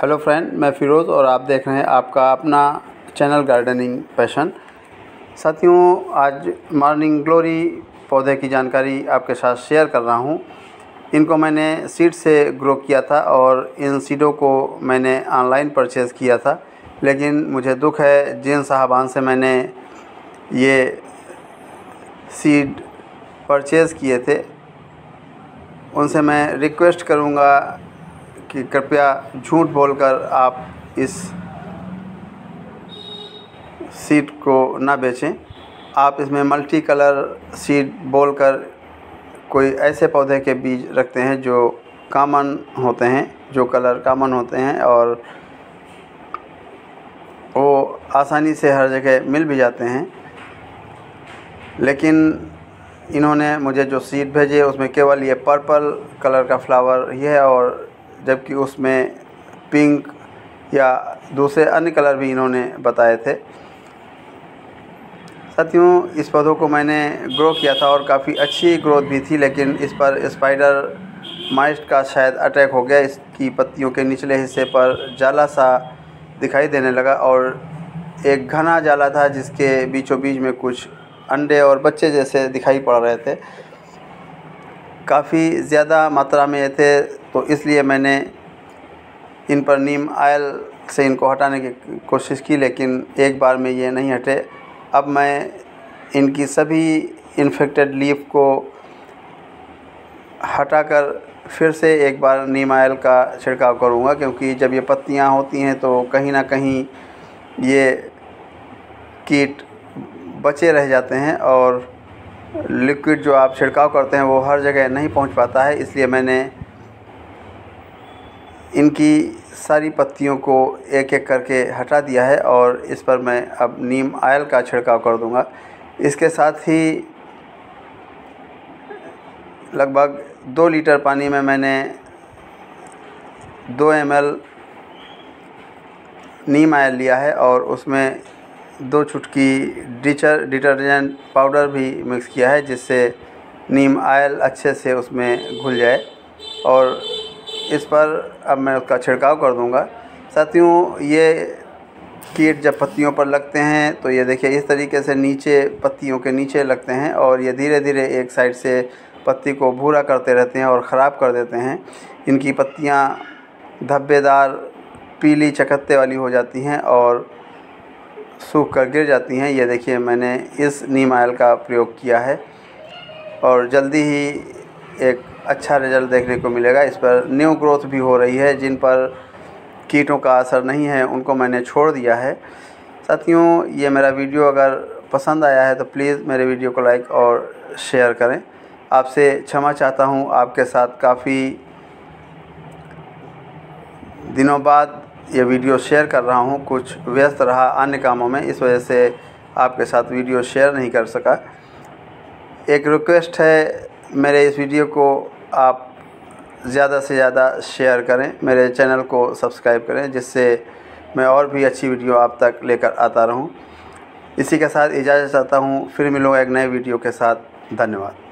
Hello friend, मैं फिरोज़ और आप देख रहे हैं आपका अपना चैनल गार्डनिंग पैशन। साथियों, आज मॉर्निंग ग्लोरी पौधे की जानकारी आपके साथ शेयर कर रहा हूं। इनको मैंने सीड से ग्रो किया था और इन सीडों को मैंने ऑनलाइन परचेज़ किया था, लेकिन मुझे दुख है जिन साहबान से मैंने ये सीड परचेज़ किए थे उनसे मैं रिक्वेस्ट करूंगा कि कृपया झूठ बोलकर आप इस सीड को ना बेचें। आप इसमें मल्टी कलर सीड बोलकर कोई ऐसे पौधे के बीज रखते हैं जो कामन होते हैं, जो कलर कामन होते हैं और वो आसानी से हर जगह मिल भी जाते हैं। लेकिन इन्होंने मुझे जो सीड भेजे उसमें केवल ये पर्पल कलर का फ्लावर ही है, और जबकि उसमें पिंक या दूसरे अन्य कलर भी इन्होंने बताए थे। साथियों, इस पौधों को मैंने ग्रो किया था और काफ़ी अच्छी ग्रोथ भी थी, लेकिन इस पर स्पाइडर माइट का शायद अटैक हो गया। इसकी पत्तियों के निचले हिस्से पर जाला सा दिखाई देने लगा और एक घना जाला था जिसके बीचों बीच में कुछ अंडे और बच्चे जैसे दिखाई पड़ रहे थे। काफ़ी ज़्यादा मात्रा में थे, तो इसलिए मैंने इन पर नीम आयल से इनको हटाने की कोशिश की, लेकिन एक बार में ये नहीं हटे। अब मैं इनकी सभी इन्फेक्टेड लीफ को हटाकर फिर से एक बार नीम आयल का छिड़काव करूँगा, क्योंकि जब ये पत्तियाँ होती हैं तो कहीं ना कहीं ये कीट बचे रह जाते हैं और लिक्विड जो आप छिड़काव करते हैं वो हर जगह नहीं पहुंच पाता है। इसलिए मैंने इनकी सारी पत्तियों को एक एक करके हटा दिया है और इस पर मैं अब नीम आयल का छिड़काव कर दूंगा। इसके साथ ही लगभग 2 लीटर पानी में मैंने 2 ml नीम आयल लिया है और उसमें 2 चुटकी डिटर्जेंट पाउडर भी मिक्स किया है, जिससे नीम आयल अच्छे से उसमें घुल जाए, और इस पर अब मैं उसका छिड़काव कर दूंगा। साथियों, ये कीट जब पत्तियों पर लगते हैं तो ये देखिए इस तरीके से नीचे पत्तियों के नीचे लगते हैं और ये धीरे धीरे एक साइड से पत्ती को भूरा करते रहते हैं और ख़राब कर देते हैं। इनकी पत्तियाँ धब्बेदार पीली चकत्ते वाली हो जाती हैं और सूख कर गिर जाती हैं। ये देखिए, मैंने इस नीम आयल का प्रयोग किया है और जल्दी ही एक अच्छा रिजल्ट देखने को मिलेगा। इस पर न्यू ग्रोथ भी हो रही है। जिन पर कीटों का असर नहीं है उनको मैंने छोड़ दिया है। साथियों, ये मेरा वीडियो अगर पसंद आया है तो प्लीज़ मेरे वीडियो को लाइक और शेयर करें। आपसे क्षमा चाहता हूँ, आपके साथ काफ़ी दिनों बाद ये वीडियो शेयर कर रहा हूँ। कुछ व्यस्त रहा अन्य कामों में, इस वजह से आपके साथ वीडियो शेयर नहीं कर सका। एक रिक्वेस्ट है, मेरे इस वीडियो को आप ज़्यादा से ज़्यादा शेयर करें, मेरे चैनल को सब्सक्राइब करें, जिससे मैं और भी अच्छी वीडियो आप तक लेकर आता रहूँ। इसी के साथ इजाज़त चाहता हूँ। फिर मिलूँगा एक नए वीडियो के साथ। धन्यवाद।